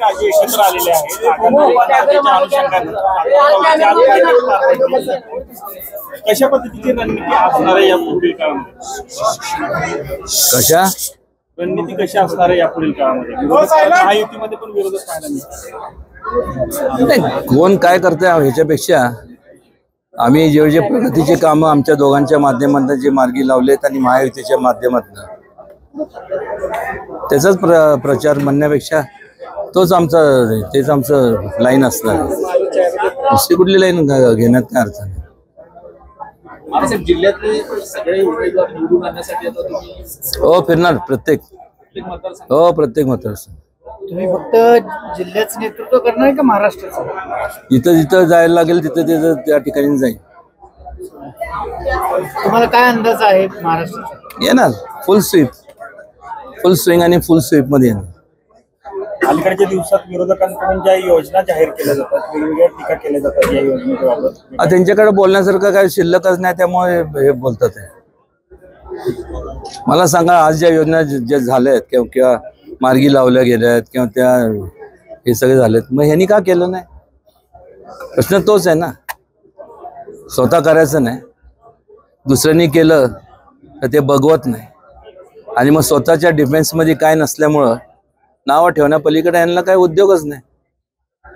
काही राजे एकत्र आलेले आहेत, कशा पद्धतीची रणनीती असणार आहे यापुढील काळामध्ये? कशा रणनीती कशी असणार आहे यापुढील काळामध्ये? महायुतीमध्ये पण विरोध पाहायला मिळतो. कोण काय करते ह्याच्यापेक्षा आम्ही जे जे प्रगतीचे काम आमच्या दोघांच्या माध्यमातून जे मार्गी लावलेत आणि महायुतीच्या माध्यमातून त्याचाच प्रचार म्हणण्यापेक्षा तोच आमचा तेच आमचं लाईन असणार. दुसरी कुठली लाईन घेण्यात काय अर्थ नाही. जिल्ह्यातले सगळे उमेदवार निवडून आणण्यासाठी हो फिरणार प्रत्येक मतदारसंघ. तुम्ही फक्त जिल्ह्याचं नेतृत्व करणार का महाराष्ट्राचं? जिथं जिथं जायला लागेल तिथं तिथं त्या ठिकाणी जाईल. तुम्हाला काय अंदाज आहे महाराष्ट्राचा? येणार फुल स्विंग आणि फुल स्वीप मध्ये येणार. अलीकडच्या दिवसात विरोधकांकडून ज्या योजना जाहीर केल्या जातात, वेगवेगळ्या टीका केल्या जातात या योजनेबाबत, त्यांच्याकडे बोलण्यासारखं काही शिल्लकच नाही, त्यामुळे हे बोलतात. मला सांगा, आज ज्या योजना ज्या झाल्या आहेत किंवा मार्गी लावल्या गेल्या आहेत किंवा त्या हे सगळे झालेत, मग ह्यांनी का केलं नाही? प्रश्न तोच आहे ना. स्वतः करायचं नाही, दुसऱ्यांनी केलं तर ते बघवत नाही, आणि मग स्वतःच्या डिफेन्समध्ये काय नसल्यामुळं नावं ठेवण्यापलीकडे यांना काही उद्योगच नाही.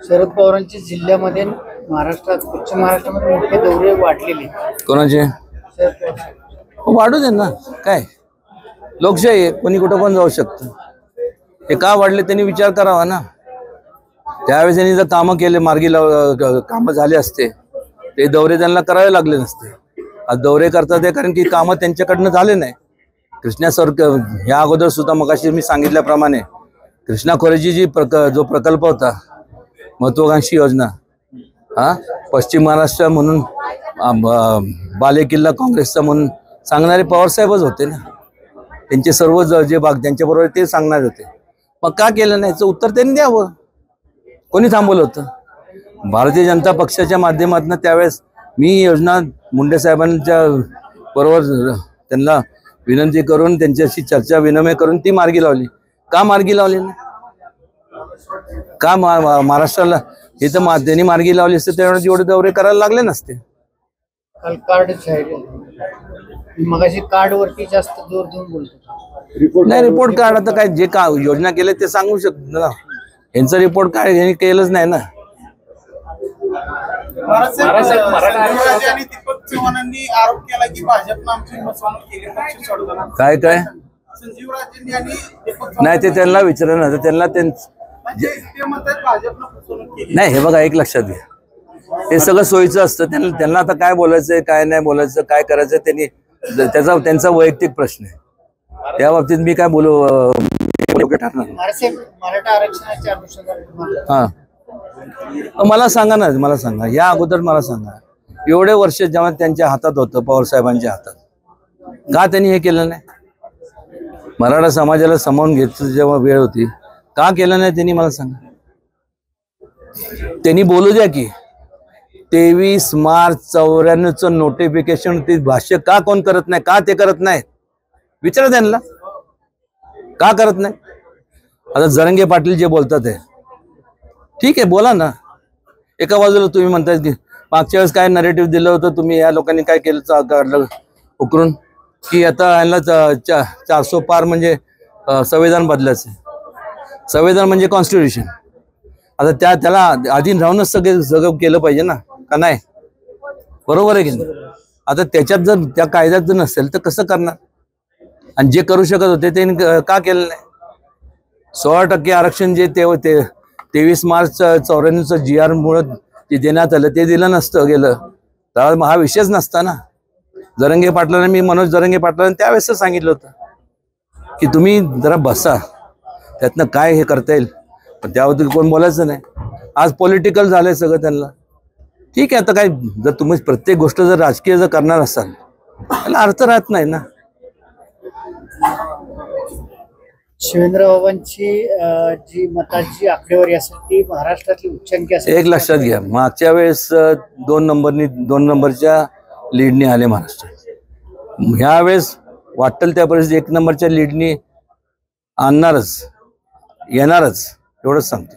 शरद पवारांचे जिल्ह्यामध्ये महाराष्ट्रात पश्चिम महाराष्ट्रामध्ये मोठे दौरे वाढलेले. कोणाचे? वाढू दे ना, काय लोकशाही आहे, कोणी कुठं पण जाऊ शकतं. हे का वाढले त्यांनी विचार करावा ना. त्यावेळेस त्यांनी जर कामं केले, मार्गी लाव कामं झाले असते, ते दौरे त्यांना करावे लागले नसते. आज दौरे करतात ते कारण की कामं त्यांच्याकडनं झाले नाही. कृष्णा सर या अगोदर सुद्धा मगाशी मी सांगितल्याप्रमाणे कृष्णा खोरेची जो प्रकल्प होता, महत्वाकांक्षी योजना, पश्चिम महाराष्ट्र म्हणून बालेकिल्ला काँग्रेसचा म्हणून सांगणारे पवारसाहेबच होते ना. त्यांचे सर्व जे भाग त्यांच्याबरोबर ते सांगणार होते, मग का केलं नाही याचं उत्तर त्यांनी द्यावं. कोणी थांबवलं होतं? भारतीय जनता पक्षाच्या माध्यमातून त्यावेळेस मी योजना मुंडे साहेबांच्या बरोबर त्यांना विनंती करून त्यांच्याशी चर्चा विनिमय करून ती मार्गी लावली. का मार्गी लावली नाही? का महाराष्ट्राला हे तर त्यांनी मार्गी लावली असते, त्यामुळे जेवढे दौरे करायला लागले नसते. काल कार्ड जाहीर, मगाशी कार्ड वरती जास्त जोर देऊन बोलतो. नाही, रिपोर्ट कार्ड आता काय जे का योजना केले ते सांगू शकतो ना. यांचा रिपोर्ट कार्ड यांनी केलंच नाही ना. काय काय नाही ते त्यांना विचारा ना, त्यांना नाही. हे बघा, एक लक्षात घ्या, हे सगळं सोयीचं असतं. त्यांना आता काय बोलायचंय, काय नाही बोलायचं, काय करायचं त्यांनी त्याचा त्यांचा वैयक्तिक प्रश्न आहे. त्या बाबतीत मी काय बोलू ठरणार. हा, मला सांगा या अगोदर मला सांगा, एवढे वर्ष जेव्हा त्यांच्या हातात होतं, पवार साहेबांच्या हातात, का त्यांनी हे केलं नाही? मराठा समाजाला सामावून घेत जेव्हा वेळ होती, का केलं नाही त्यांनी? मला सांगा. त्यांनी बोलू द्या की 23 मार्च 1994चं नोटिफिकेशन, ती भाष्य का कोण करत नाही? का ते करत नाही? विचारा त्यांना, का करत नाही? आता जरंगे पाटील जे बोलतात आहे, ठीक आहे, बोला ना. एका बाजूला तुम्ही म्हणताय की मागच्या वेळेस काय नरेटिव्ह दिलं होतं, तुम्ही या लोकांनी काय केलं काढलं उकरून की आता यांना 400 पार म्हणजे संविधान बदलायचं. संविधान म्हणजे कॉन्स्टिट्यूशन. आता त्याला आधी राहूनच सगळं केलं पाहिजे ना, का नाही? बरोबर आहे की नाही? आता त्याच्यात जर त्या कायद्यात जर नसेल तर कसं करणार? आणि जे करू शकत होते ते का केलं नाही? 16% आरक्षण जे ते होते 23 मार्च 1994चं GR मुळे जे देण्यात आलं ते दिलं नसतं गेलं तर हा विषयच नसता ना. जरंगे पाटलांना मी मनोज जरंगे पाटलांना त्यावेळेस सांगितलं होतं की तुम्ही जरा बसा, त्यातनं काय हे करता येईल, पण त्याबद्दल कोण बोलायचं नाही. आज पॉलिटिकल झालंय सगळं त्यांना. ठीक आहे, आता काय जर तुम्ही प्रत्येक गोष्ट जर राजकीय जर करणार असाल त्याला अर्थ राहत नाही ना. शिवेंद्रबाबांची जी मताची आकडेवारी असेल ती महाराष्ट्रातली उच्चांकी असेल. एक लक्षात घ्या, मागच्या वेळेस 2 नंबरच्या लीडनी आले महाराष्ट्रात. ह्यावेळेस वाटेल त्या परिस्थितीत 1 नंबरच्या लीडनी आणणारच, येणारच, एवढंच सांगतो.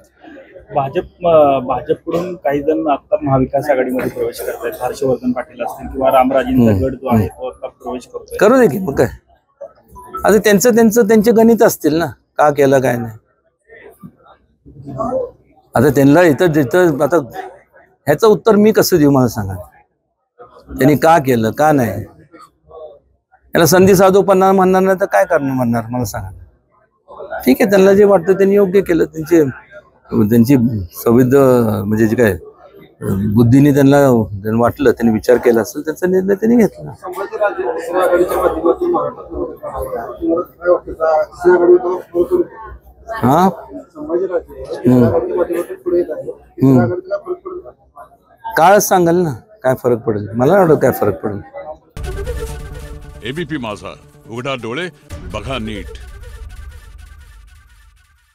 भाजपकडून काही जण आता महाविकास आघाडीमध्ये प्रवेश करत आहेत, हर्षवर्धन पाटील असतील किंवा रामराजेंचा गट जो आहे तो आता प्रवेश करतोय, करू दे की मग काय, आता त्यांचे गणित असतील ना, का केलं काय नाही आता त्यांना इथं आता ह्याचं उत्तर मी कसं देऊ मला सांगा, त्यांनी का केलं का नाही याला संधी साधू पन्ना म्हणणार नाही तर काय करणं म्हणणार मला सांगा. ठीक आहे, त्यांना जे वाटतं त्यांनी योग्य केलं, त्यांची संविध म्हणजे जे काय बुद्धीने त्यांना वाटलं त्यांनी विचार केला असेल त्यांचा निर्णय त्यांनी घेतला. हा काळ सांगाल ना काय फरक पडेल, मला वाटतं काय फरक पडेल. एबीपी माझा, उघडा डोळे बघा नीट.